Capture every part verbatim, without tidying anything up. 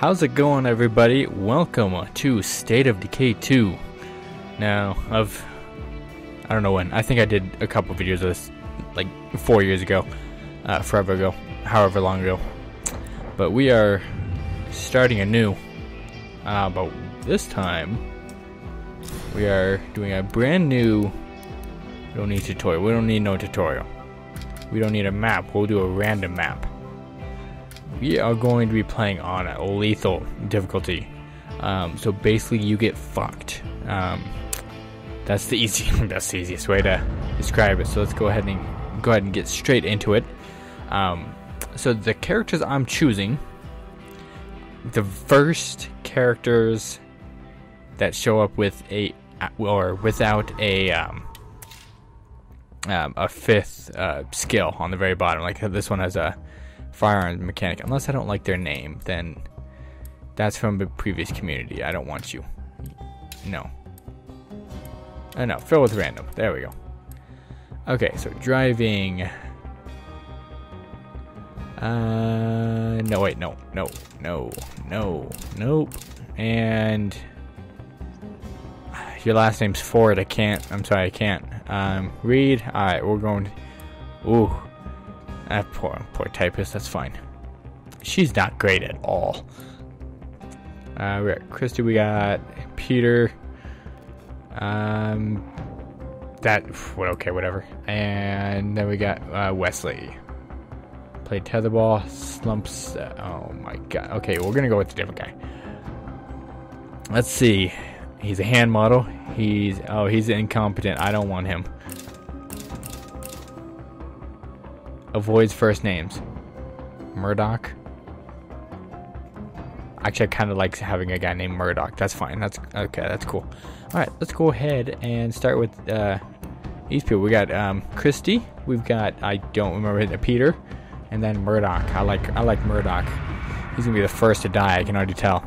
How's it going, everybody? Welcome to State of Decay two. Now, I've... I don't know when. I think I did a couple videos of this, like, four years ago. Uh, forever ago. However long ago. But we are starting anew. Uh, but this time, we are doing a brand new... We don't need tutorial. We don't need no tutorial. We don't need a map. We'll do a random map. We are going to be playing on a lethal difficulty. Um, so basically you get fucked. Um, that's the easy that's the easiest way to describe it. So let's go ahead and go ahead and get straight into it. Um, so the characters I'm choosing, the first characters that show up with a or without a um, um, a fifth uh, skill on the very bottom, like this one has a firearms mechanic. Unless I don't like their name, then that's from the previous community. I don't want you. No. I know. Fill with random. There we go. Okay, so driving. Uh, no, wait, no, no, no, no, nope. And your last name's Ford. I can't. I'm sorry, I can't. Um, read. All right, we're going. Ooh. Ah, poor, poor typist, that's fine. She's not great at all. Uh, we got Christy, we got Peter. Um, that, well, okay, whatever. And then we got uh, Wesley. Played tetherball, slumps, uh, oh my god. Okay, we're gonna go with the different guy. Let's see. He's a hand model. He's, oh, he's incompetent. I don't want him. Avoids first names. Murdoch. Actually, I kind of like having a guy named Murdoch. That's fine. That's okay. That's cool. All right, let's go ahead and start with uh, these people. We got um, Christy. We've got I don't remember Peter, and then Murdoch. I like I like Murdoch. He's gonna be the first to die. I can already tell.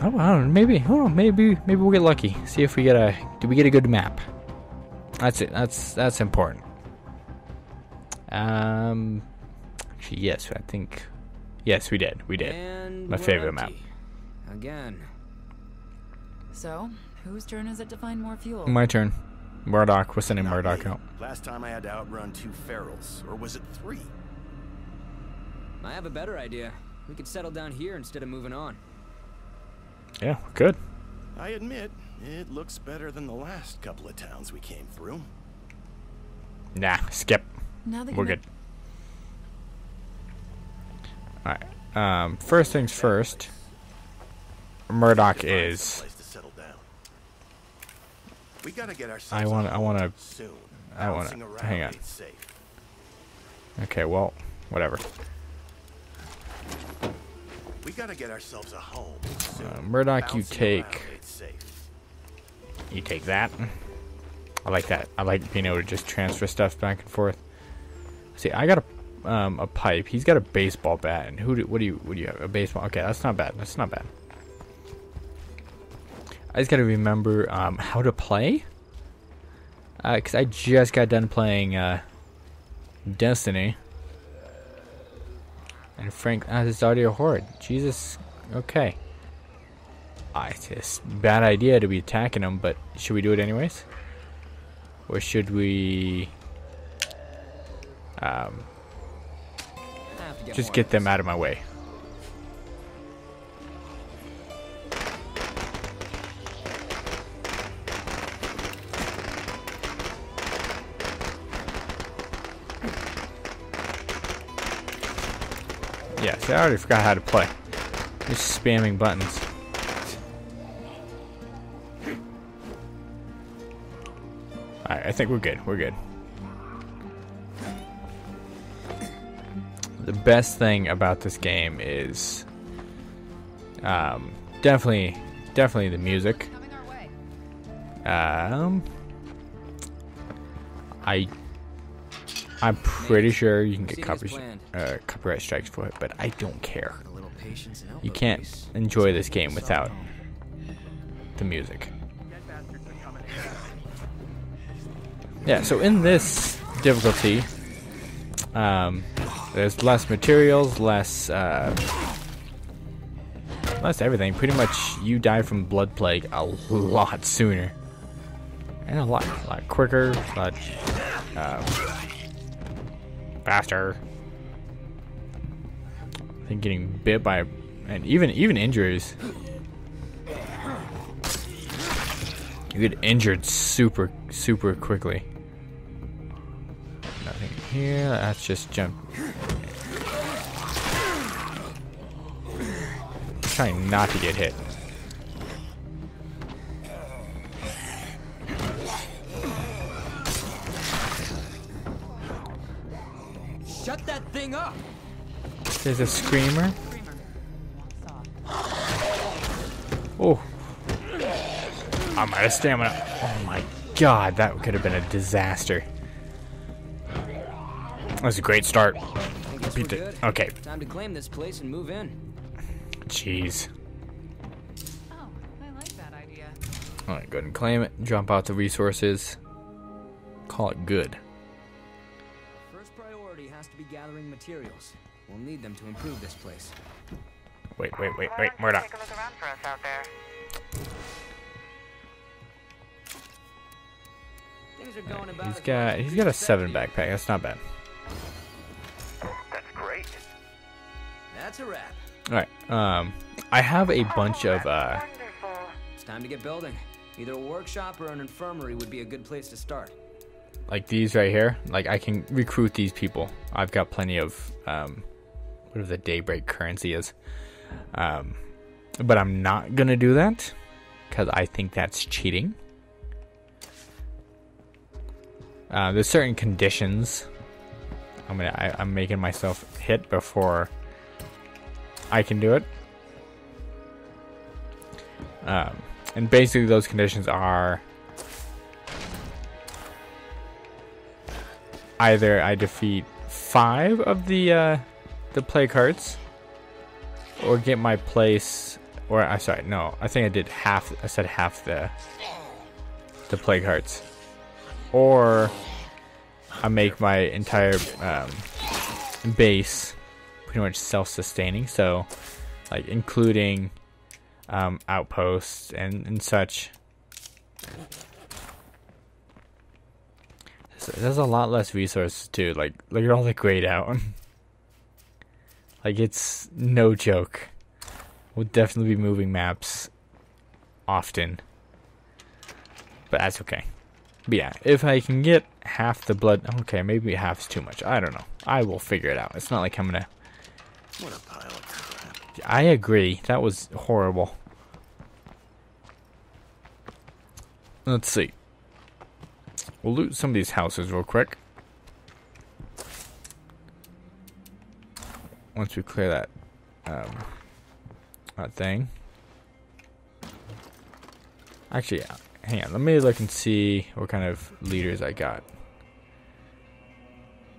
Oh, I don't know. Maybe. Hold on. Maybe maybe we'll get lucky. See if we get a. Do we get a good map? That's it. That's that's important. Um, actually, yes, I think, yes, we did, we did. And my favorite map. Again. So, whose turn is it to find more fuel? My turn. Murdoch, we're sending Murdoch out. Last time I had to outrun two ferals, or was it three? I have a better idea. We could settle down here instead of moving on. Yeah, good. I admit, it looks better than the last couple of towns we came through. Nah, skip. Now we're good. Alright. Um, first things first. Murdoch is. I want. I want to. I want to. Hang on. Okay. Well. Whatever. We gotta get ourselves a home. Uh, Murdoch, you take. You take that. I like that. I like being able to just transfer stuff back and forth. See, I got a um, a pipe. He's got a baseball bat. And who do what do you what do you have? A baseball. Okay, that's not bad. That's not bad. I just got to remember um, how to play. Uh, cause I just got done playing uh, Destiny. And Frank, ah, this audio horde. Jesus. Okay. Ah, it's just a bad idea to be attacking him, but should we do it anyways? Or should we? Um, get just get them out of my way. Yes, I already forgot how to play. Just spamming buttons. Alright, I think we're good. We're good. The best thing about this game is um, definitely, definitely the music. Um, I, I'm pretty sure you can get copyright, uh, copyright strikes for it, but I don't care. You can't enjoy this game without the music. Yeah. So in this difficulty, um. There's less materials, less uh, That's everything. Pretty much you die from blood plague a lot sooner. And a lot, a lot quicker, a lot uh, faster. I think getting bit by, and even even injuries. You get injured super, super quickly. Nothing here. That's just jump. Trying not to get hit. Shut that thing up. There's a screamer. Oh. I'm out of stamina. Oh my god, that could have been a disaster. That was a great start. Beat the, okay. Time to claim this place and move in. Jeez. Oh, I like that idea. Alright, go ahead and claim it. Jump out the resources. Call it good. First priority has to be gathering materials. We'll need them to improve this place. Wait, wait, wait, wait, wait, take a look around for us out there. Right, he's got he's got a seven backpack. That's not bad. That's great. That's a wrap. All right. Um, I have a bunch oh, of. Uh, wonderful. It's time to get building. Either a workshop or an infirmary would be a good place to start. Like these right here. Like I can recruit these people. I've got plenty of um, whatever the daybreak currency is. Um, but I'm not gonna do that because I think that's cheating. Uh, there's certain conditions. I'm gonna. I, I'm making myself hit before I can do it. Um, and basically, those conditions are either I defeat five of the uh, the play cards, or get my place. Or I sorry, no. I think I did half. I said half the the play cards. Or I make my entire um, base pretty much self-sustaining, so like including um, outposts and, and such. So there's a lot less resources too. Like look at all the grayed out. Like it's no joke. We'll definitely be moving maps often, but that's okay. But yeah, if I can get half the blood... Okay, maybe half's too much. I don't know. I will figure it out. It's not like I'm gonna... What a pile of crap. I agree. That was horrible. Let's see. We'll loot some of these houses real quick. Once we clear that, um, that thing. Actually, yeah. Hang on, let me look and see what kind of leaders I got.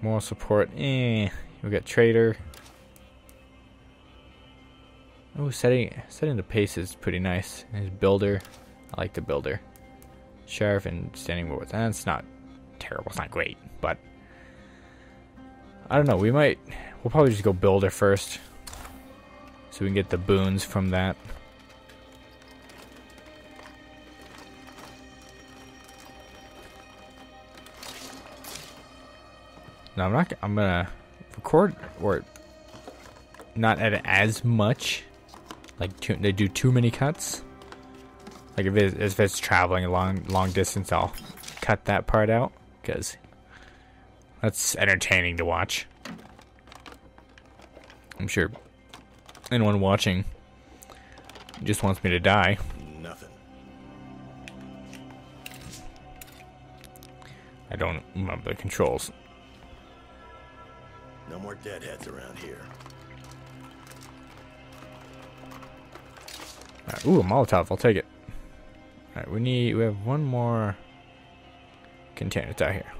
Moral support, eh. We got trader. Oh, setting setting the pace is pretty nice. His builder, I like the builder. Sheriff and standing war. That's not terrible. It's not great, but I don't know. We might. We'll probably just go builder first, so we can get the boons from that. No, I'm not. I'm gonna record or not edit as much. Like too, they do too many cuts. Like if it's, if it's traveling a long, long distance, I'll cut that part out because that's entertaining to watch. I'm sure anyone watching just wants me to die. Nothing. I don't remember the controls. No more deadheads around here. Right, ooh, a Molotov. I'll take it. All right, we need. We have one more container. It's out here.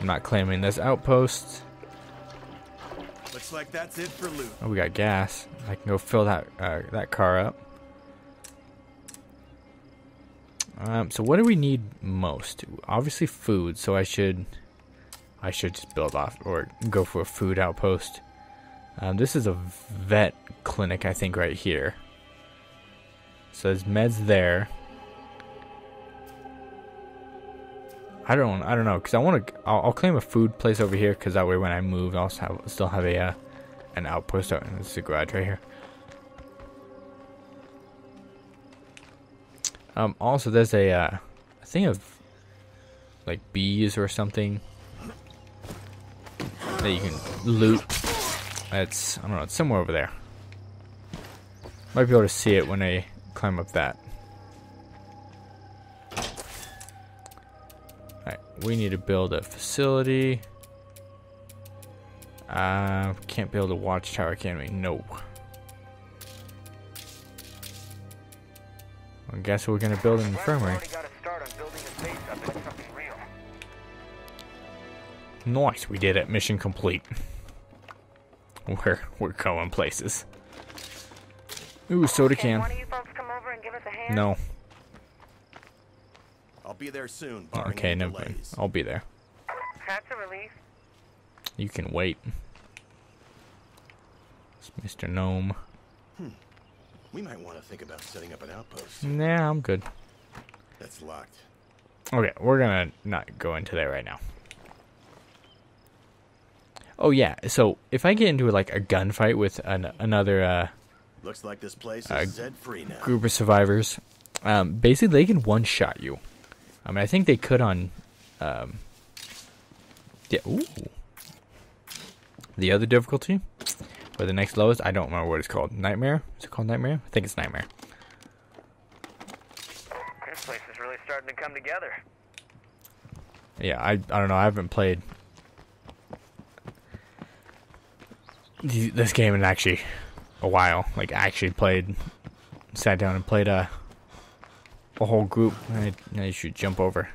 I'm not claiming this outpost. Looks like that's it for loot. Oh, we got gas. I can go fill that uh, that car up. Um, so what do we need most? Obviously food, so I should I should just build off or go for a food outpost. Um, this is a vet clinic, I think, right here. So there's meds there. I don't, I don't know, because I want to, I'll, I'll claim a food place over here, because that way when I move, I'll have, still have a, uh, an outpost out in this garage right here. Um, also, there's a, uh, a thing of, like, bees or something that you can loot. It's, I don't know, it's somewhere over there. Might be able to see it when I climb up that. We need to build a facility. Uh, can't build a watchtower, can we? No. I guess we're gonna build an infirmary. Nice, we did it. Mission complete. We're we're going places. Ooh, soda can. Can one of you folks come over and give us a hand? No. I'll be there soon. Okay, no problem. I'll be there. That's a relief. You can wait. It's Mister Gnome. Hmm. We might want to think about setting up an outpost. Nah, I'm good. That's locked. Okay, we're gonna not go into that right now. Oh yeah, so if I get into like a gunfight with an, another uh, looks like this place is dead free now. Group of survivors, um, basically they can one-shot you. I mean, I think they could on, um, yeah, ooh. The other difficulty, or the next lowest, I don't remember what it's called. Nightmare? Is it called Nightmare? I think it's Nightmare. This place is really starting to come together. Yeah, I, I don't know, I haven't played this game in actually a while. Like, I actually played, sat down and played, a. a whole group. I, I should jump over.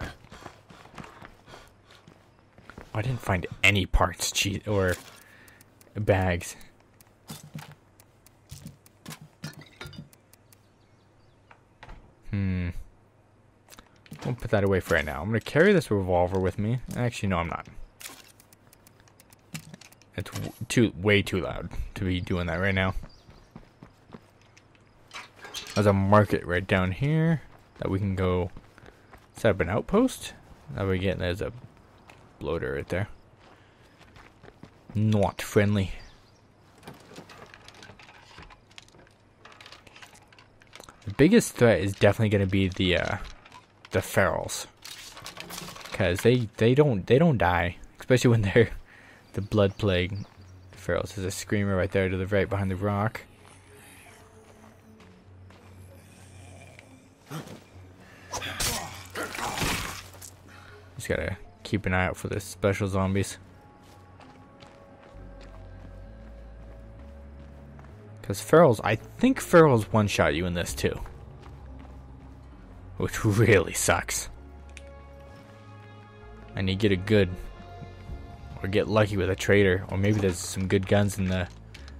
I didn't find any parts, cheat or bags. Hmm. I'll put that away for right now. I'm gonna carry this revolver with me. Actually, no, I'm not. It's w too way too loud to be doing that right now. There's a market right down here that we can go set up an outpost. That we get, there's a bloater right there. Not friendly. The biggest threat is definitely going to be the uh, the ferals, because they they don't they don't die, especially when they're the blood plague ferals. There's a screamer right there to the right behind the rock. Just gotta keep an eye out for the special zombies, because ferals, I think ferals one-shot you in this too, which really sucks. And you get a good, or get lucky with a trader, or maybe there's some good guns in the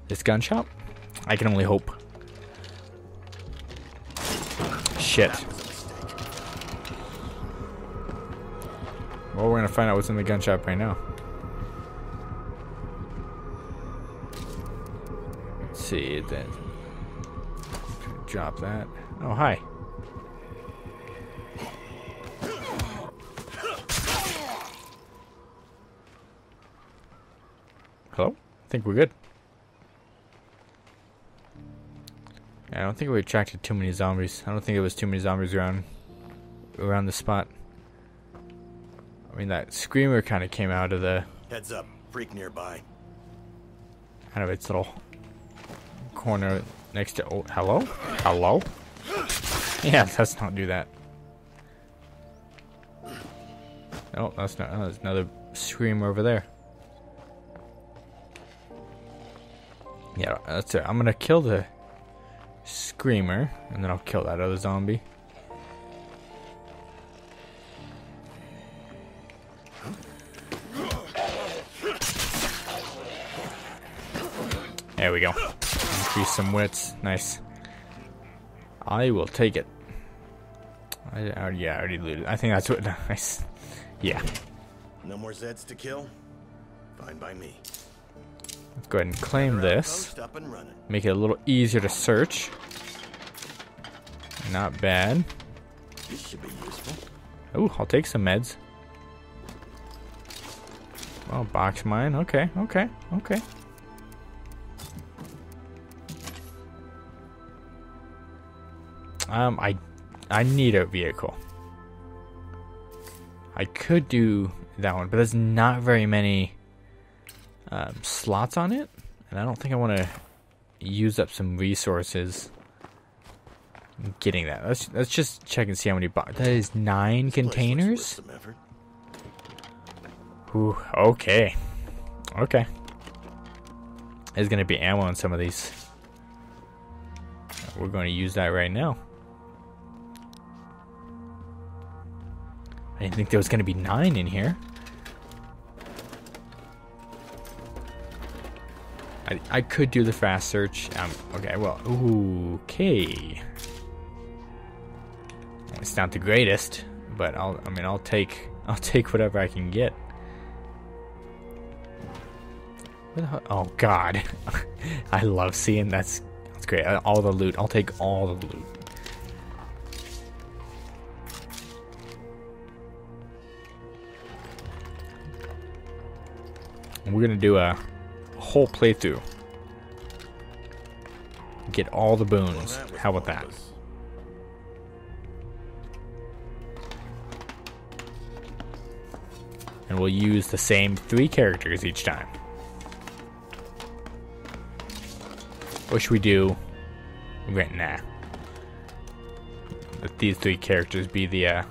this gun shop. I can only hope. Shit. Well, we're gonna find out what's in the gun shop right now. Let's see, then drop that. Oh, hi. Hello? I think we're good. I don't think we attracted too many zombies. I don't think there was too many zombies around around the spot. I mean, that screamer kind of came out of the heads up freak nearby, out of its little corner next to. Oh, hello, hello. Yeah, let's not do that. Oh, that's not. Oh, there's another screamer over there. Yeah, that's it. I'm gonna kill the screamer, and then I'll kill that other zombie. There we go. Increase some wits. Nice. I will take it. I, I, yeah, I already looted. I think that's what. Nice. Yeah. No more Zeds to kill? Fine by me. Let's go ahead and claim this. Make it a little easier to search. Not bad. This should be useful. Ooh, I'll take some meds. Oh, box mine. Okay, okay, okay. Um, I, I need a vehicle. I could do that one, but there's not very many um, slots on it, and I don't think I want to use up some resources getting that. Let's let's just check and see how many boxes. That is nine this containers. Ooh, okay, okay. There's gonna be ammo in some of these. We're going to use that right now. I didn't think there was going to be nine in here. I, I could do the fast search. Um, okay, well, okay. It's not the greatest, but I'll. I mean, I'll take. I'll take whatever I can get. Where the hell, oh God, I love seeing that's. That's great. All the loot. I'll take all the loot. We're gonna do a whole playthrough. Get all the boons. How about that? And we'll use the same three characters each time. What should we do? Right now. Let these three characters be the, uh...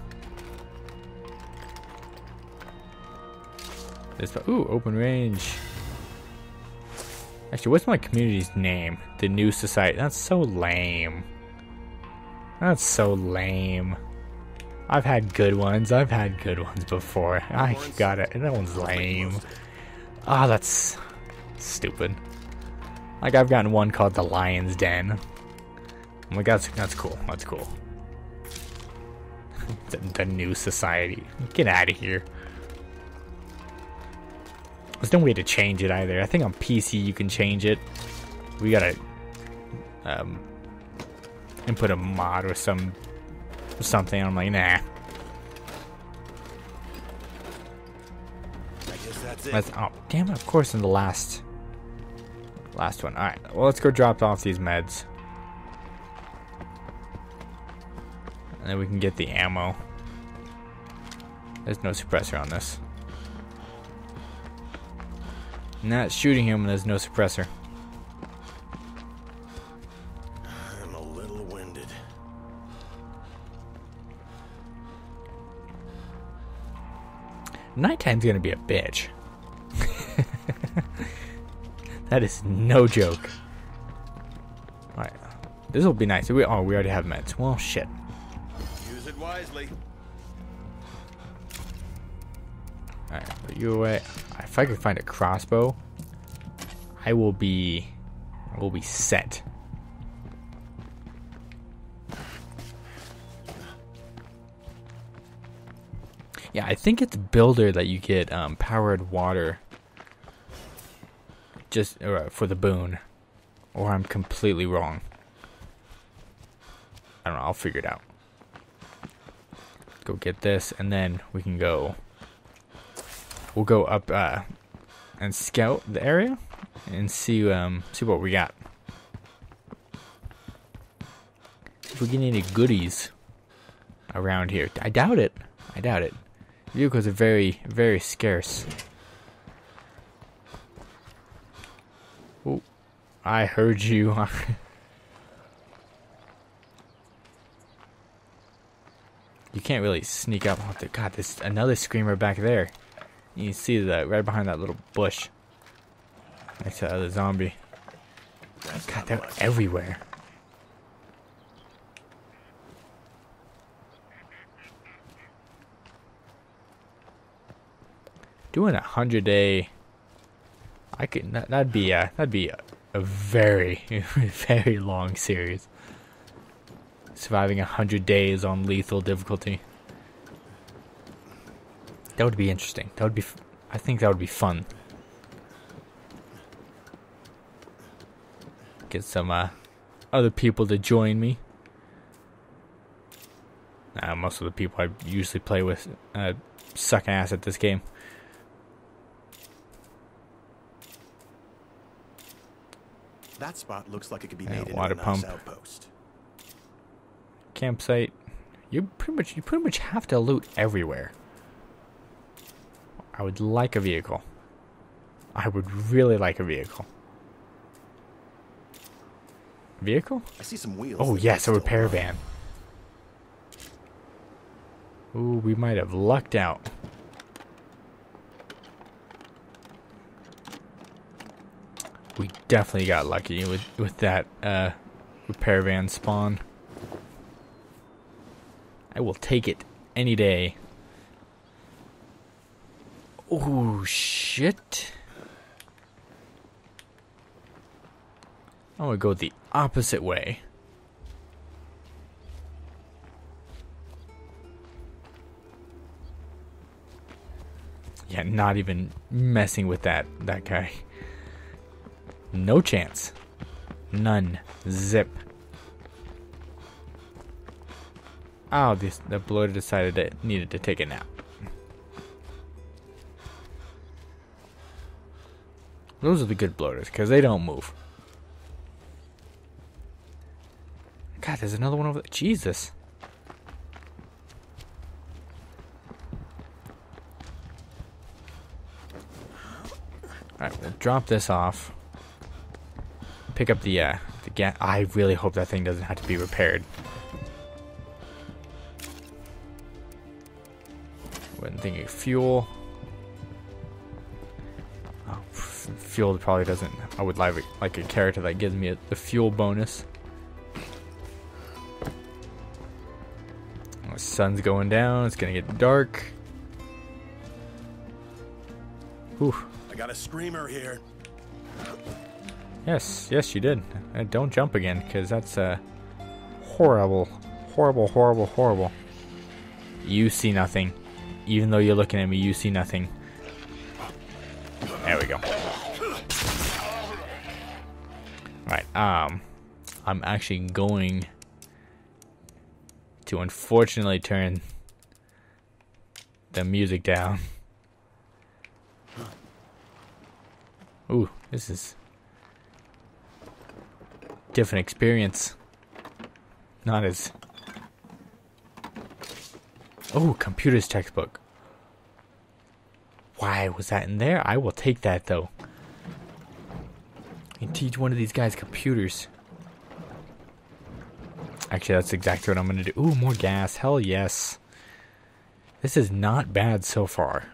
This, ooh, open range. Actually, what's my community's name? The New Society. That's so lame. That's so lame. I've had good ones. I've had good ones before. I got it. That one's lame. Ah, oh, that's stupid. Like, I've gotten one called the Lion's Den. I'm like, that's, that's cool. That's cool. the, the New Society. Get out of here. There's no way to change it either. I think on P C you can change it. We gotta um, input a mod or some or something. I'm like, nah. I guess that's it. That's, oh, damn it. Of course, in the last... Last one. Alright, well, let's go drop off these meds. And then we can get the ammo. There's no suppressor on this. Not shooting him, there's no suppressor. I'm a little winded. Nighttime's gonna be a bitch. That is no joke. Alright. This will be nice. We, oh, we already have meds. Well, shit. Use it wisely. Alright, put you away. If I can find a crossbow, I will be... I will be set. Yeah, I think it's Builder that you get um, powered water. Just uh, for the boon, or I'm completely wrong. I don't know, I'll figure it out. Let's go get this, and then we can go. We'll go up uh, and scout the area and see um, see what we got. If we get any goodies around here, I doubt it. I doubt it. Vehicles are very, very scarce. I heard you. You can't really sneak up. Oh, God, there's another screamer back there. You can see that right behind that little bush. Next to the other zombie. That's God, they're much. Everywhere. Doing a hundred day. I could. That, that'd be. Uh, that'd be. Uh, A very, very long series. Surviving a hundred days on lethal difficulty. That would be interesting. That would be. F I think that would be fun. get some uh, other people to join me. Uh, most of the people I usually play with uh, suck ass at this game. That spot looks like it could be made into a nice outpost. Campsite. You pretty much you pretty much have to loot everywhere. I would like a vehicle. I would really like a vehicle. Vehicle? I see some wheels. Oh yes, a repair van. Ooh, we might have lucked out. We definitely got lucky with with that uh, repair van spawn. I will take it any day. Oh shit! I'm gonna go the opposite way. Yeah, not even messing with that that guy. No chance. None. Zip. Oh, this, the bloater decided it needed to take a nap. Those are the good bloaters, because they don't move. God, there's another one over there. Jesus. Alright, we'll drop this off. Pick up the, uh, the gas. I really hope that thing doesn't have to be repaired. Wasn't thinking fuel. Oh, fuel probably doesn't. I would like like a character that gives me a, the fuel bonus. The sun's going down. It's gonna get dark. Whew. I got a screamer here. Yes, yes, you did. Uh, don't jump again, because that's uh, horrible, horrible, horrible, horrible. You see nothing. Even though you're looking at me, you see nothing. There we go. Alright, um, I'm actually going to unfortunately turn the music down. Ooh, this is a different experience. Not as... Oh, computers textbook. Why was that in there? I will take that though. I can teach one of these guys computers. Actually, that's exactly what I'm gonna do. Ooh, more gas. Hell yes. This is not bad so far.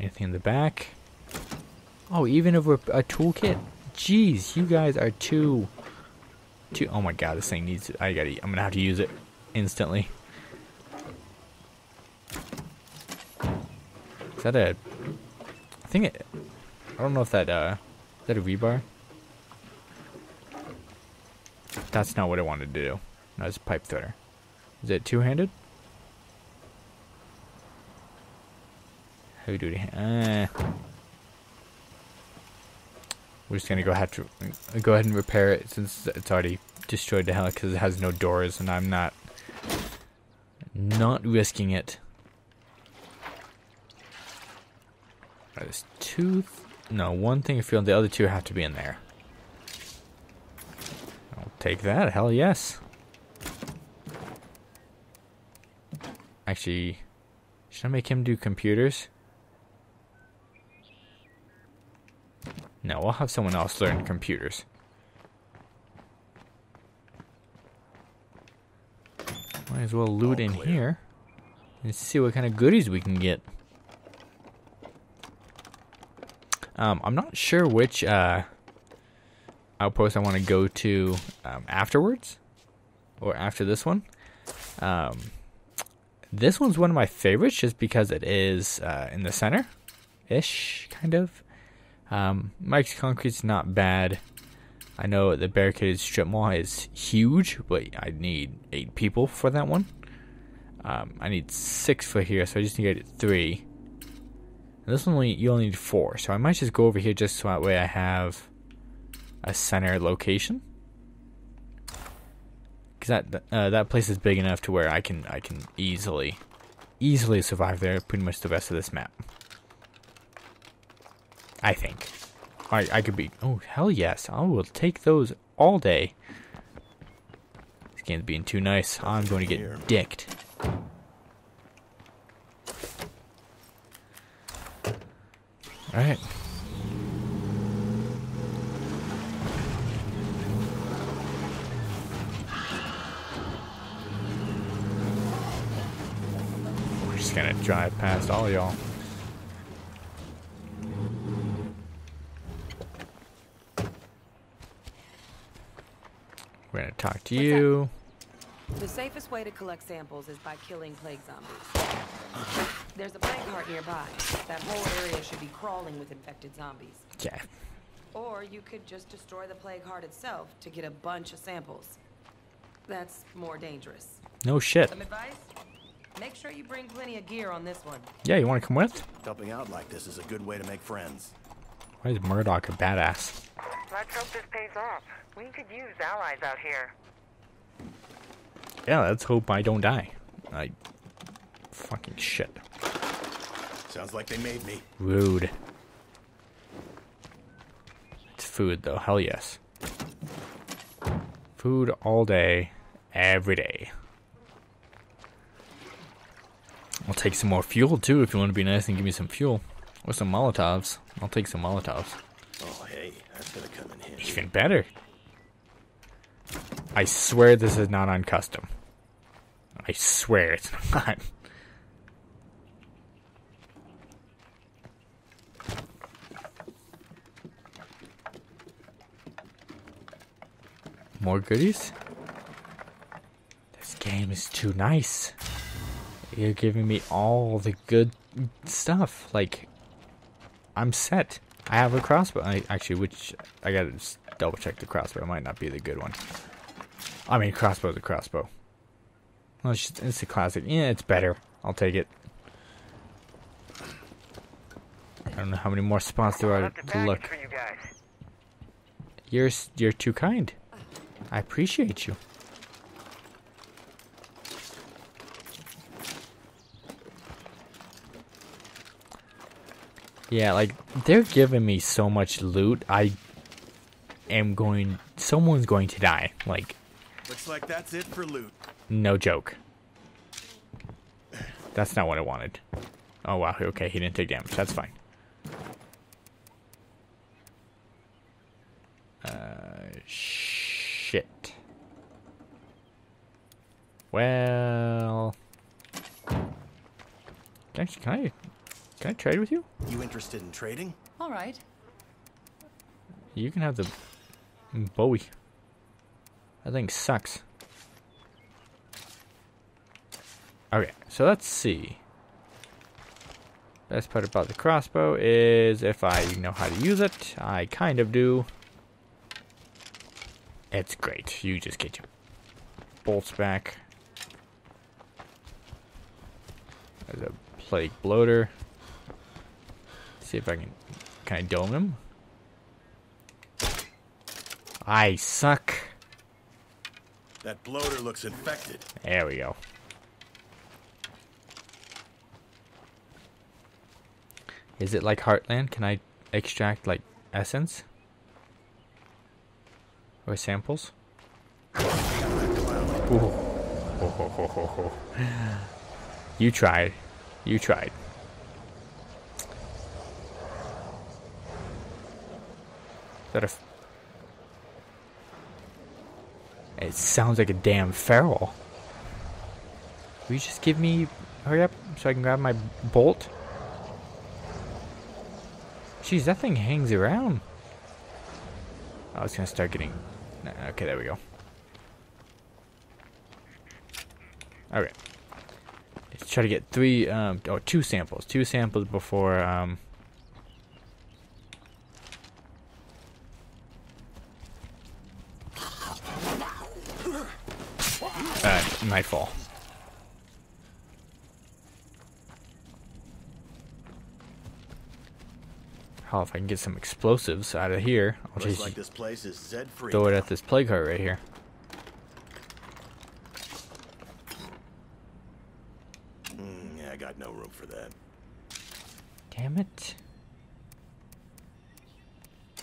Anything in the back? Oh, even if we're a toolkit? Jeez, you guys are too... too oh my god, this thing needs to, I gotta, I'm gonna have to use it instantly. Is that a... I think it... I don't know if that, uh... Is that a rebar? That's not what I wanted to do. No, it's a pipe threader. Is it two-handed? Heavy duty... Uh, we're just gonna go have to... Go ahead and repair it since it's already destroyed to hell because it has no doors and I'm not... Not risking it. Right, there's two... No, one thing I feel the other two have to be in there. I'll take that, hell yes. Actually, should I make him do computers? No, we'll have someone else learn computers. Might as well loot in here and see what kind of goodies we can get. Um, I'm not sure which uh, outpost I want to go to um, afterwards or after this one. Um, this one's one of my favorites just because it is uh, in the center-ish, kind of. Um, Mike's Concrete's not bad. I know the barricaded strip mall is huge, but I need eight people for that one. Um, I need six for here, so I just need to get three. And this one, you only need four, so I might just go over here just so that way I have a center location, because that uh, that place is big enough to where I can I can easily easily survive there pretty much the rest of this map, I think. Alright, I could be, oh hell yes, I will take those all day. This game's being too nice. I'm going to get dicked. Alright. We're just gonna drive past all y'all. We're gonna talk to you. The safest way to collect samples is by killing plague zombies. There's a plague heart nearby. That whole area should be crawling with infected zombies. Yeah. Or you could just destroy the plague heart itself to get a bunch of samples. That's more dangerous. No shit. Some advice? Make sure you bring plenty of gear on this one. Yeah, you want to come with? Helping out like this is a good way to make friends. Why is Murdoch a badass? Let's hope this pays off. We could use allies out here. Yeah, let's hope I don't die. I fucking shit. Sounds like they made me. Rude. It's food though, hell yes. Food all day, every day. I'll take some more fuel too if you want to be nice and give me some fuel. Or some Molotovs. I'll take some Molotovs. Oh hey, that's gonna come in handy. Even better. I swear this is not on custom. I swear it's not. More goodies? This game is too nice. You're giving me all the good stuff. Like, I'm set. I have a crossbow. I, actually, which I gotta just double check the crossbow. It might not be the good one. I mean, crossbow's a crossbow. Well, it's, just, it's a classic. Yeah, it's better. I'll take it. I don't know how many more spots there are to look. For you guys. You're you're too kind. I appreciate you. Yeah, like they're giving me so much loot. I am going. Someone's going to die. Like. Looks like that's it for loot. No joke. That's not what I wanted. Oh wow, okay, he didn't take damage. That's fine. Uh, shit. Well... Actually, can I... Can I trade with you? You interested in trading? Alright. You can have the... Bowie. That thing sucks. Okay, so let's see. Best part about the crossbow is if I know how to use it, I kind of do. It's great. You just get your bolts back. There's a plague bloater. Let's see if I can. Can I dome him? I suck. That bloater looks infected. There we go. Is it like Heartland? Can I extract, like, essence? Or samples? Ooh. You tried. You tried. Is that a... F it sounds like a damn feral. Will you just give me... Hurry up so I can grab my bolt? Jeez, that thing hangs around. I was gonna start getting... Okay, there we go. Alright. Let's try to get three... Um, oh, two samples. Two samples before... Um, uh, nightfall. Hell, if I can get some explosives out of here, I'll just like this place is Z-free throw it at this plague heart right here. Mm, yeah, I got no room for that. Damn it.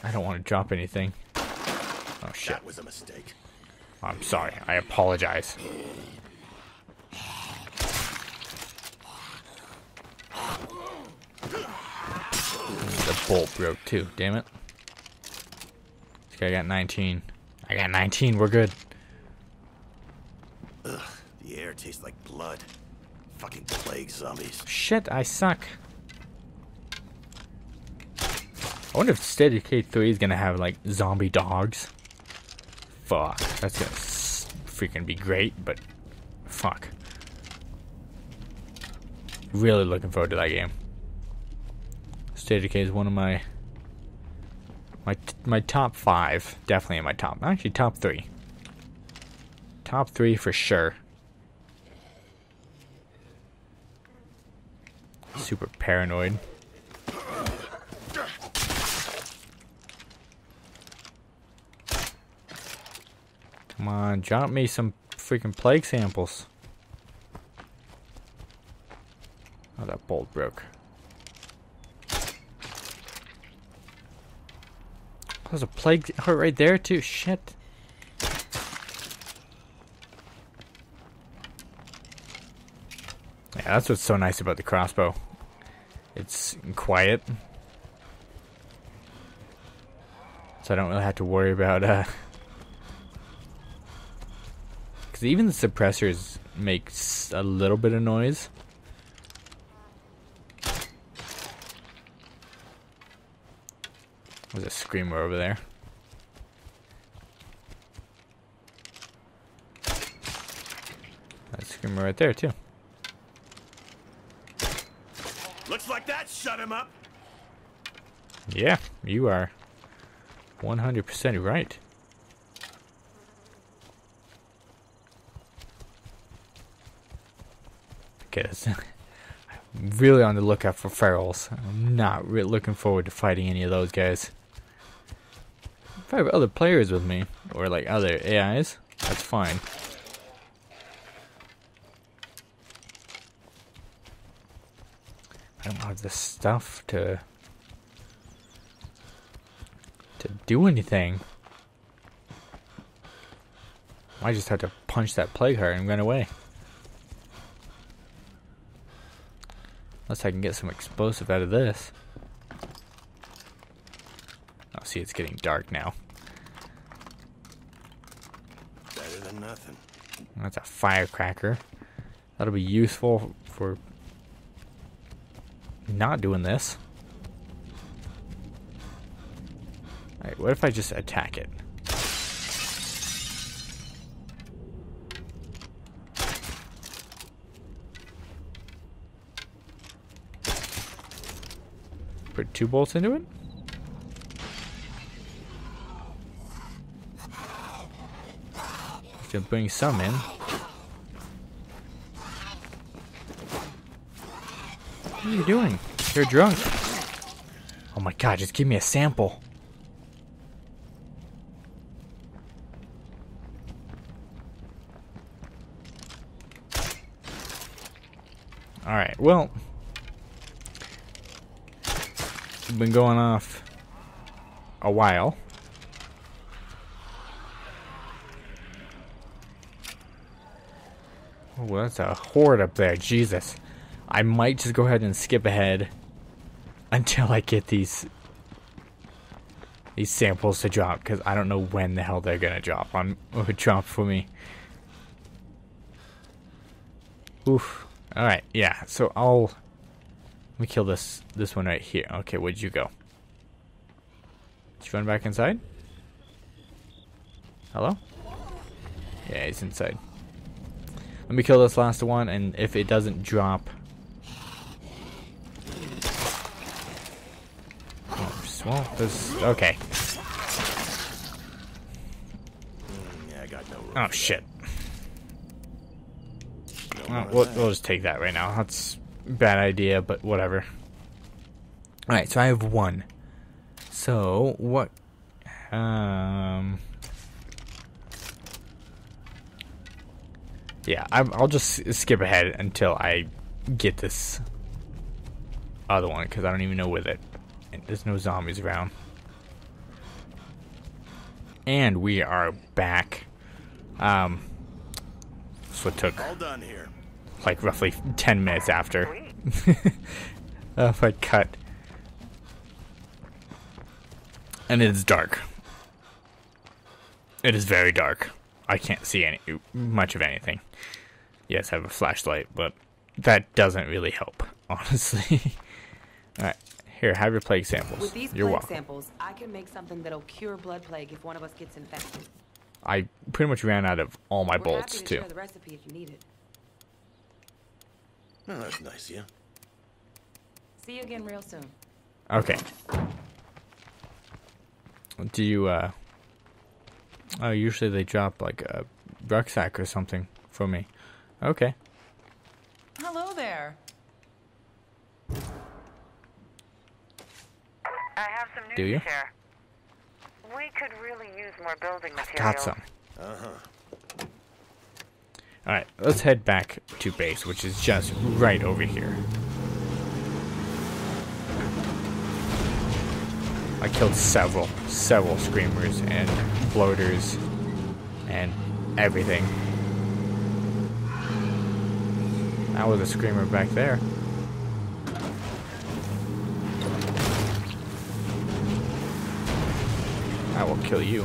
I don't want to drop anything. Oh shit. That was a mistake. I'm sorry. I apologize. The bolt broke too. Damn it. This guy got nineteen. I got nineteen. We're good. Ugh, the air tastes like blood. Fucking plague zombies. Shit, I suck. I wonder if State of Decay three is gonna have like zombie dogs. Fuck, that's gonna freaking be great, but fuck. Really looking forward to that game. State of Decay is one of my my my top five, definitely in my top. Actually, top three. Top three for sure. Super paranoid. Come on, drop me some freaking plague samples. Oh, that bolt broke. There's a plague heart right there too. Shit. Yeah, that's what's so nice about the crossbow. It's quiet, so I don't really have to worry about uh even the suppressors make a little bit of noise. There's a screamer over there. That screamer right there too. Looks like that shut him up. Yeah, you are one hundred percent right. I'm really on the lookout for ferals. I'm not really looking forward to fighting any of those guys. If I have other players with me, or like other A Is, that's fine. I don't have the stuff to to do anything. I just have to punch that plague heart and run away. Unless I can get some explosive out of this. Oh, see, it's getting dark now. Better than nothing. That's a firecracker. That'll be useful for not doing this. Alright, what if I just attack it? Put two bolts into it. Just bring some in. What are you doing? You're drunk. Oh my god, just give me a sample. Alright, well, been going off a while. Oh, that's a horde up there. Jesus. I might just go ahead and skip ahead until I get these these samples to drop, because I don't know when the hell they're gonna drop on or drop for me. Oof. Alright, yeah, so I'll Let me kill this this one right here. Okay, where'd you go? Did you run back inside? Hello? Yeah, he's inside. Let me kill this last one, and if it doesn't drop... Oops, well, this... Okay. Oh, shit. Oh, we'll, we'll just take that right now. That's... bad idea, but whatever. Alright, so I have one. So what? Um. Yeah, I'm, I'll just skip ahead until I get this other one because I don't even know with it. And there's no zombies around. And we are back. Um, so it took all done here. Like roughly ten minutes after uh, if I cut. And it's dark. It is very dark. I can't see any much of anything. Yes, I have a flashlight, but that doesn't really help, honestly. All right, here, have your plague samples. With these You're plague welcome. samples, I can make something that'll cure blood plague if one of us gets infected. I pretty much ran out of all my We're bolts happy to too. Share the recipe if you need it. Oh, that's nice, yeah. See you again real soon. Okay. Do you, uh... oh, usually they drop, like, a rucksack or something for me. Okay. Hello there. I have some news Do you? to share. We could really use more building materials. Got some. Uh-huh. Alright, let's head back to base, which is just right over here. I killed several, several screamers and bloaters and everything. That was a screamer back there. I will kill you.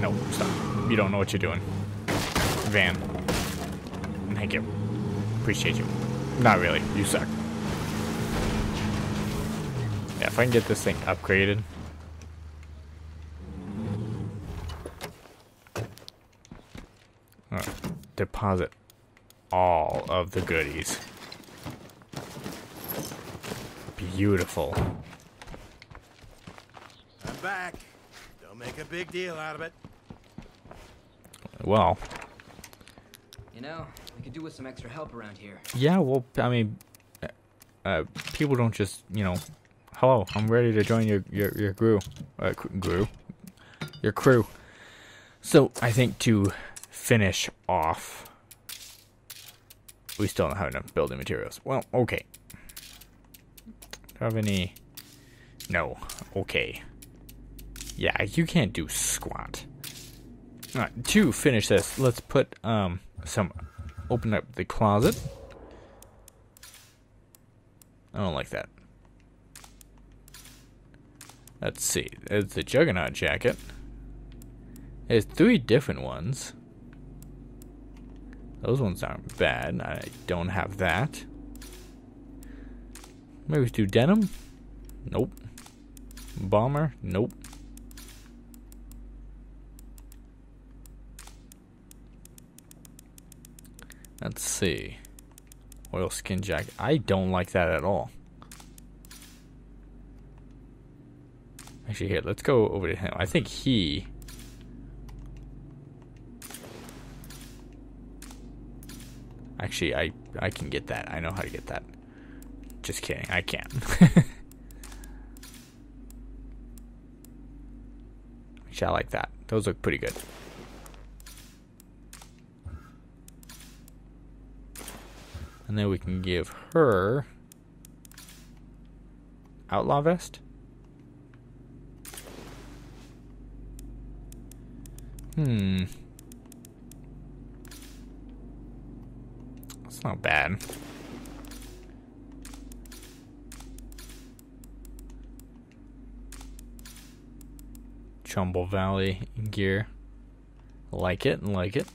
No, stop. You don't know what you're doing. Van. Thank you. Appreciate you. Not really. You suck. Yeah, if I can get this thing upgraded. Oh, deposit all of the goodies. Beautiful. I'm back. Don't make a big deal out of it. Well. You know, we could do with some extra help around here. Yeah, well, I mean, uh, people don't just, you know... Hello, I'm ready to join your your your crew, uh, crew, your crew. So I think to finish off, we still don't have enough building materials. Well, okay. Do I have any? No. Okay. Yeah, you can't do squat. All right, to finish this, let's put um some. Open up the closet. I don't like that. Let's see, there's the Juggernaut jacket. There's three different ones. Those ones aren't bad. I don't have that. Maybe we do denim? Nope. Bomber? Nope. Let's see. Oilskin jacket. I don't like that at all. Actually, here, let's go over to him. I think he... Actually, I, I can get that. I know how to get that. Just kidding. I can't. Actually, I like that. Those look pretty good. And then we can give her... Outlaw vest? Hmm. That's not bad. Trumbull Valley gear. Like it, like it.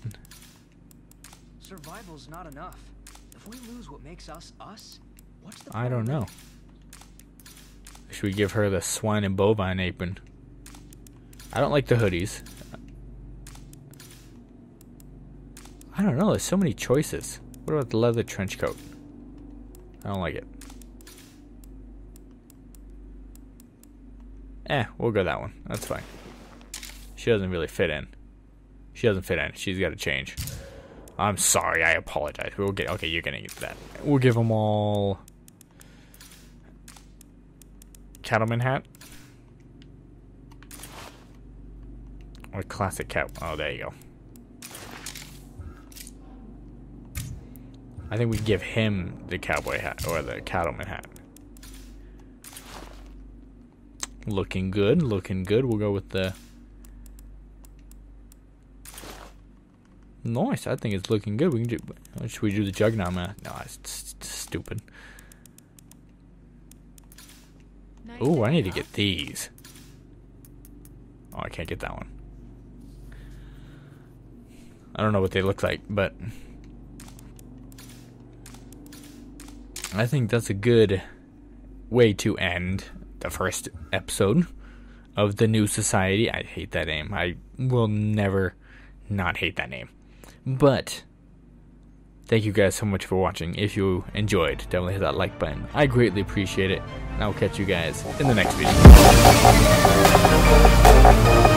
Survival's not enough. If we lose what makes us us, what's the I don't know. Should we give her the swine and bovine apron? I don't like the hoodies. I don't know, there's so many choices. What about the leather trench coat? I don't like it. Eh, we'll go that one. That's fine. She doesn't really fit in. She doesn't fit in. She's got to change. I'm sorry, I apologize. We'll get... Okay, you're going to get that. We'll give them all... cattleman hat? Or classic cat? Oh, there you go. I think we give him the cowboy hat or the cattleman hat. Looking good, looking good. We'll go with the... Nice, I think it's looking good. We can do... Should we do the juggernaut mask? No, it's stupid. Ooh, I need to get these. Oh, I can't get that one. I don't know what they look like, but... I think that's a good way to end the first episode of the new society. I hate that name. I will never not hate that name. But thank you guys so much for watching. If you enjoyed, definitely hit that like button. I greatly appreciate it. And I will catch you guys in the next video.